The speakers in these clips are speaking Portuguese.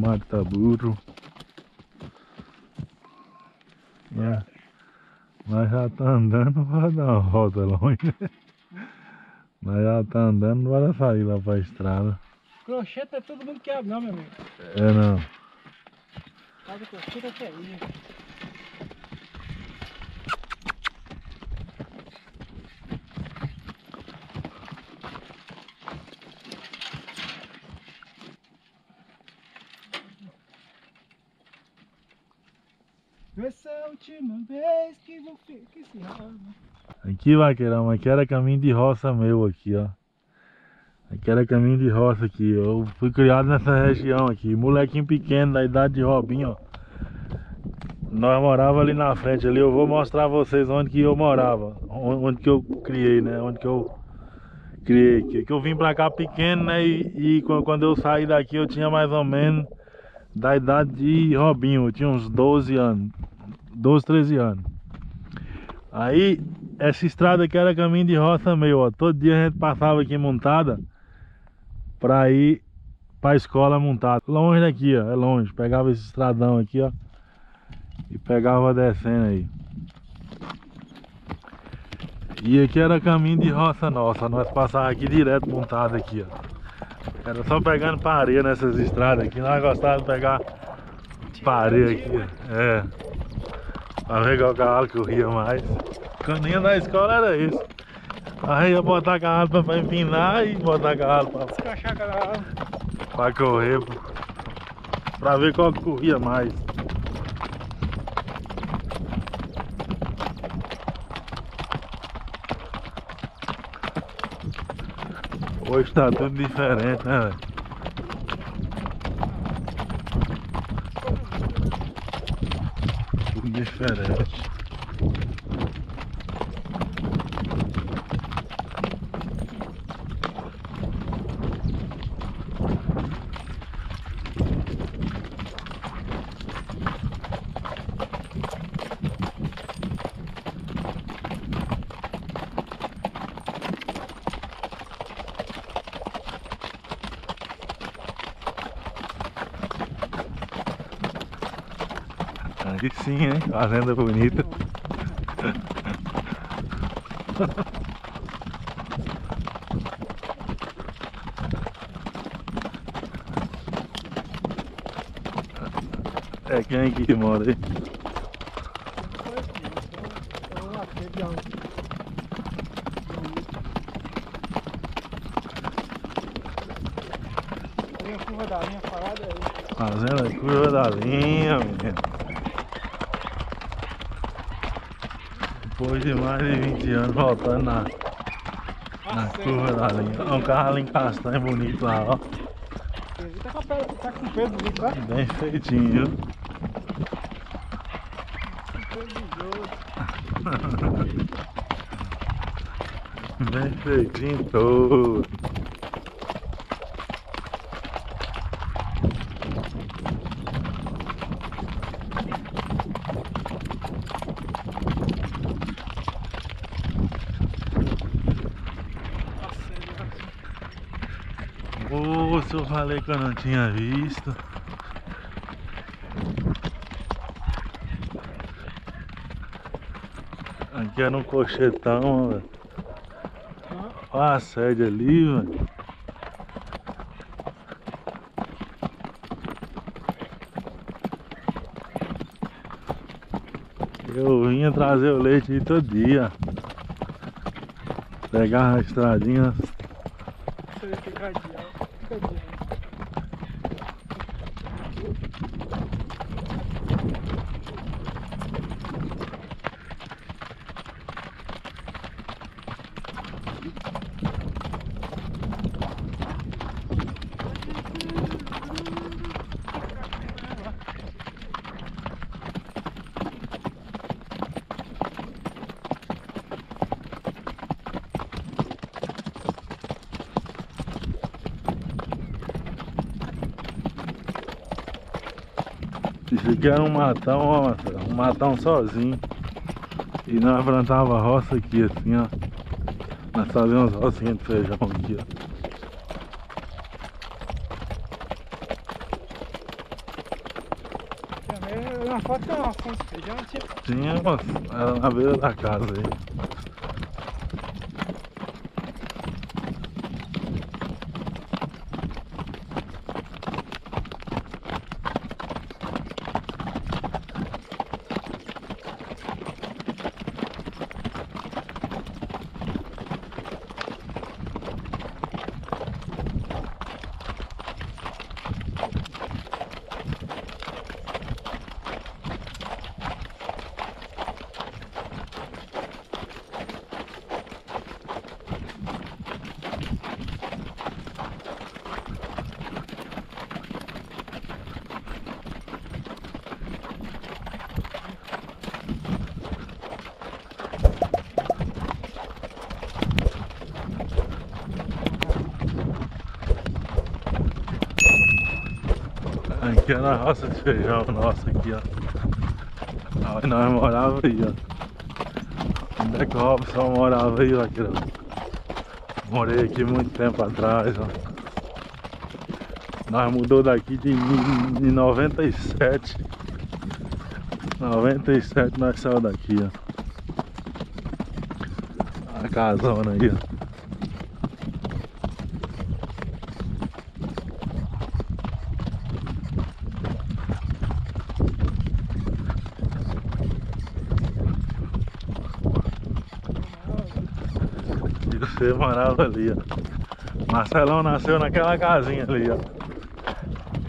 mago tá burro. É. Nós já tá andando, vai dar uma volta longe. Nós já tá andando, não vai sair lá pra estrada. Crocheta é todo mundo que abre não, meu amigo. É não. Faz o crocheta até aí. Essa é a última vez que vou ficar. Aqui, vaqueirão, aqui era caminho de roça meu aqui, ó. Aqui era caminho de roça aqui. Eu fui criado nessa região aqui. Molequinho pequeno, da idade de Robinho, ó. Nós morava ali na frente, ali eu vou mostrar a vocês onde que eu morava. Onde que eu criei, né? Onde que eu criei aqui. Que eu vim pra cá pequeno, né? E quando eu saí daqui eu tinha mais ou menos da idade de Robinho, eu tinha uns 12 anos. 12, 13 anos. Aí, essa estrada aqui era caminho de roça meio, ó. Todo dia a gente passava aqui montada pra ir pra escola montada. Longe daqui, ó, é longe. Pegava esse estradão aqui, ó, e pegava descendo aí. E aqui era caminho de roça nossa. Nós passávamos aqui direto montado aqui, ó. Era só pegando parede nessas estradas aqui. Nós gostávamos de pegar parede aqui, é. Pra pegar o cavalo que eu ria mais. O caninho da escola era isso. Aí ia botar o cavalo pra empinar e botar o cavalo pra descachar o cavalo. Pra correr, pra ver qual que corria mais. Hoje tá tudo diferente, né, velho? Tudo diferente. Aqui sim, hein? Fazenda bonita. É quem aqui que mora aí? Curva da linha parada aí. Fazenda curva da linha, menino. Depois de mais de 20 anos voltando na curva da linha. Olha um carro ali em castanho bonito lá, ó. Tá com peso bonito, tá? Bem feitinho, viu? Bem feitinho todo. Poxa, eu falei que eu não tinha visto. Aqui era um cochetão, velho. Olha a sede ali, velho. Eu vinha trazer o leite aí todo dia. Pegava a estradinha. Isso aqui era um matão, ó, Marcelo, um matão sozinho. E nós plantava roça aqui assim, ó. Nós fazíamos rocinha de feijão aqui, ó. Na foto tem uma fonte de feijão, tinha? Tinha, era na beira da casa aí. Aqui é na roça de feijão nossa aqui, ó. Onde nós morava aí, ó. Onde é que o Robson morava aí, ó. Morei aqui muito tempo atrás, ó. Nós mudou daqui de 97. 97 nós saímos daqui, ó. A casona aí, ó. Você morava ali, ó. Marcelão nasceu naquela casinha ali, ó.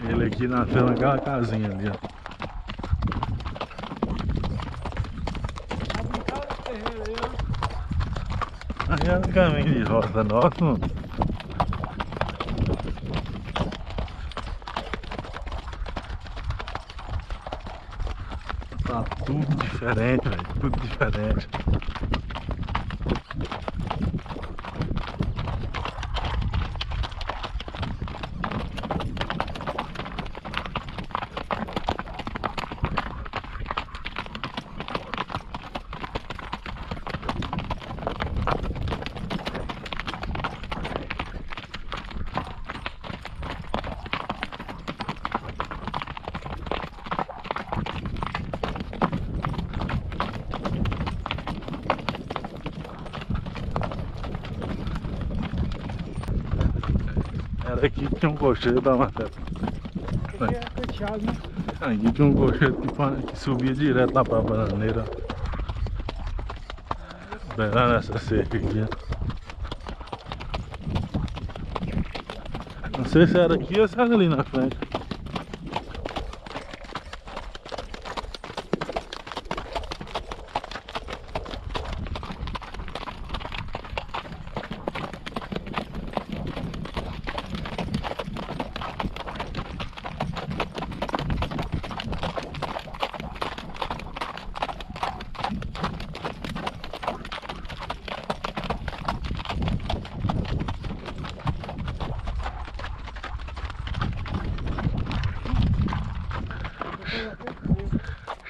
Ele aqui nasceu naquela casinha ali, ó. Aí era o caminho de roça nosso, mano. Tá tudo diferente, velho. Tudo diferente. Aqui tinha um cocheiro da Marcelo. Aqui tinha um cocheiro que subia direto lá pra bananeira. Beirando essa cerca aqui. Não sei se era aqui ou se era ali na frente.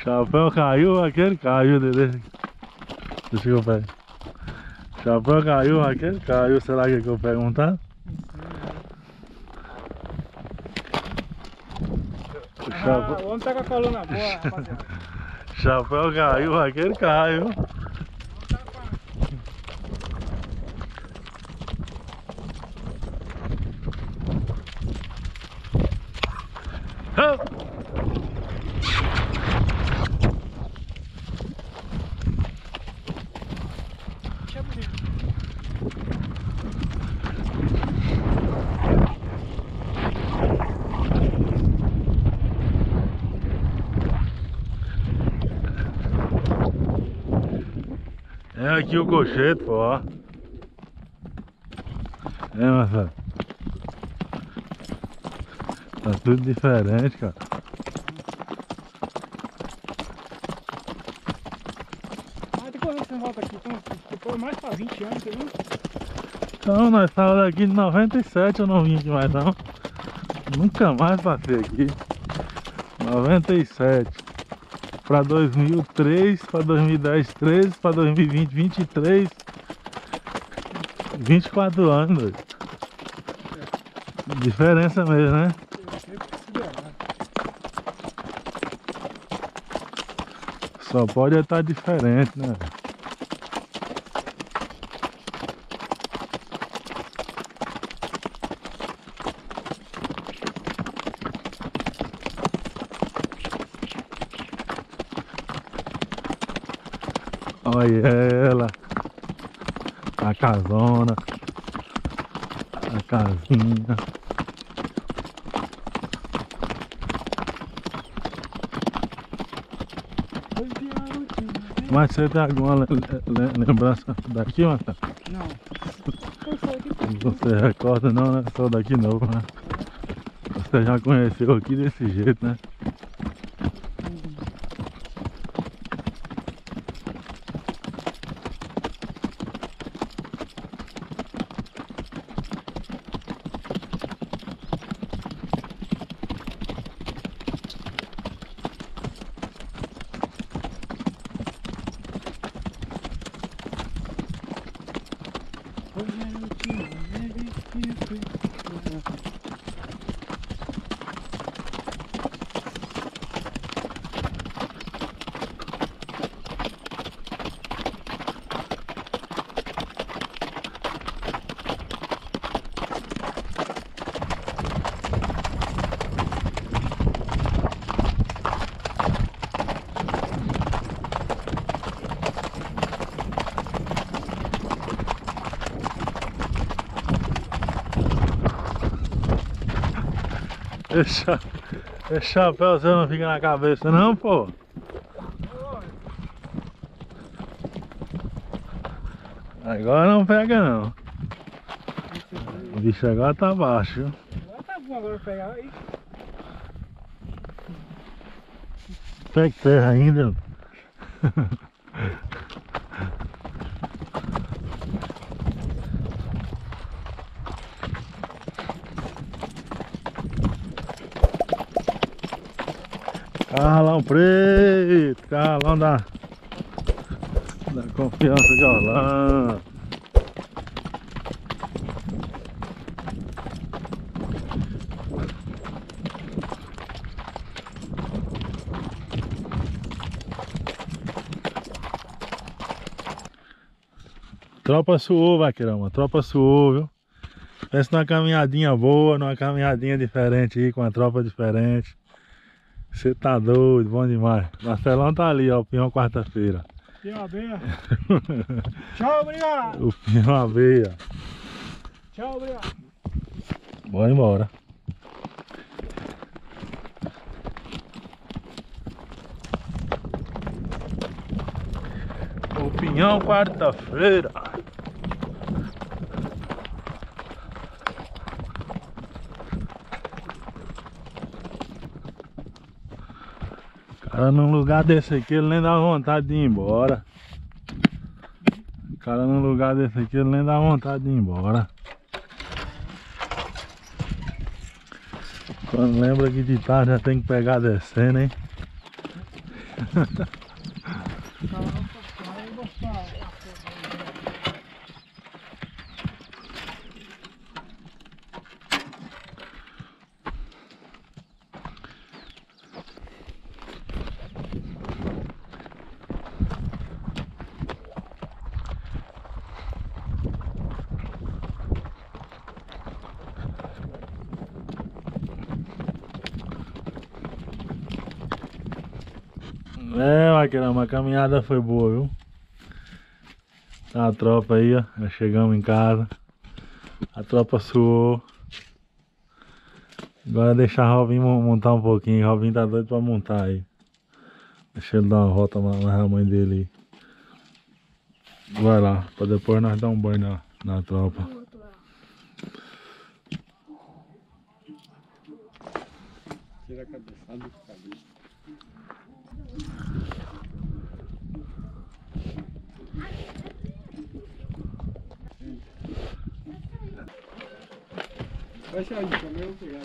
Chapéu caiu, aquele caiu, Dedê. Deixa eu pegar. Chapéu caiu, aquele caiu. Será que eu perguntar? Chapéu... Ah, o homem tá com a coluna boa, rapaziada. Chapéu caiu, aquele caiu. É aqui o cocheiro, pô, ó. É, Marcelo. Tá tudo diferente, cara. Ah, tem coisa que você volta aqui, então, depois mais pra 20 anos, você viu? Então, nós estávamos aqui de 97, eu não vim aqui mais, não. Nunca mais passei aqui. 97. Para 2003, para 2010, 13, para 2020, 23, 24 anos. Doido. Diferença mesmo, né? Só pode estar diferente, né? Olha ela, a casona, a casinha. Mas você tem alguma lembrança daqui, Marcelo? Não. Você recorda não, né? Só daqui novo, né? Você já conheceu aqui desse jeito, né? Esse chapéu seu não fica na cabeça não, pô. Agora não pega não. O bicho agora tá baixo. Agora tá bom, agora pegar aí. Pega terra ainda. Carlão preto, Carlão da confiança de Orlando. Tropa suou, vaqueirão, tropa suou, viu? Pensa numa caminhadinha boa, numa caminhadinha diferente aí, com uma tropa diferente. Você tá doido, bom demais. Marcelão tá ali, ó, o Pinhão quarta-feira. Pinhão Abeia. Tchau, obrigado. O Pinhão Abeia. Tchau, obrigado. Bora embora. O Pinhão quarta-feira. Cara, num lugar desse aqui ele nem dá vontade de ir embora. Cara, num lugar desse aqui ele nem dá vontade de ir embora. Quando lembra que de tarde já tem que pegar descendo, hein? É, vaqueirão, a caminhada foi boa, viu? Tá a tropa aí, ó. Já chegamos em casa. A tropa suou. Agora deixar o Robinho montar um pouquinho. O Robinho tá doido pra montar aí. Deixa ele dar uma volta na ramãe dele aí. Vai lá, pra depois nós dar um banho na tropa. Tira a cabeçada do cabelo. Vai ser ali também, eu vou pegar.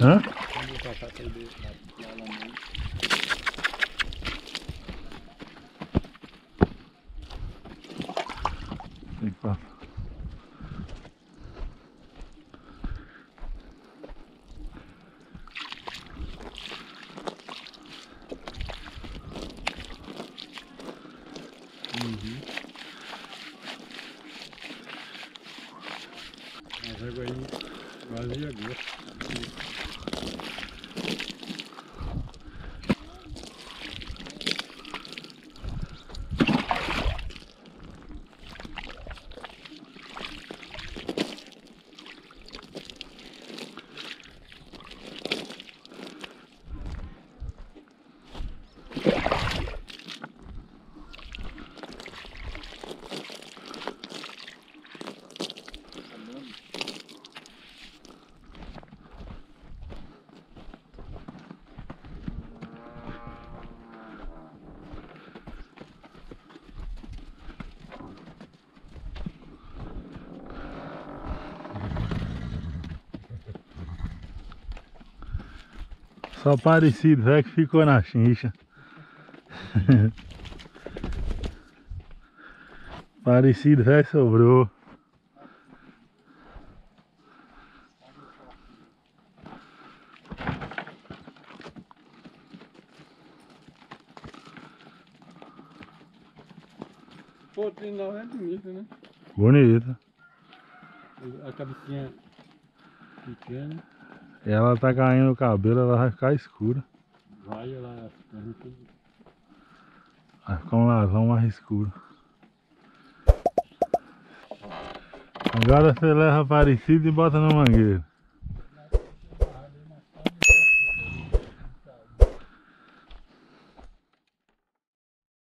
Hã? Só parecido, velho, que ficou na chincha. Parecido, velho, sobrou. Pô, tem lá, é bonito, né? Bonita. A cabecinha pequena. Ela tá caindo o cabelo, ela vai ficar escura. Vai, ela vai ficar um lavão mais escuro. Agora você leva parecido e bota no mangueiro.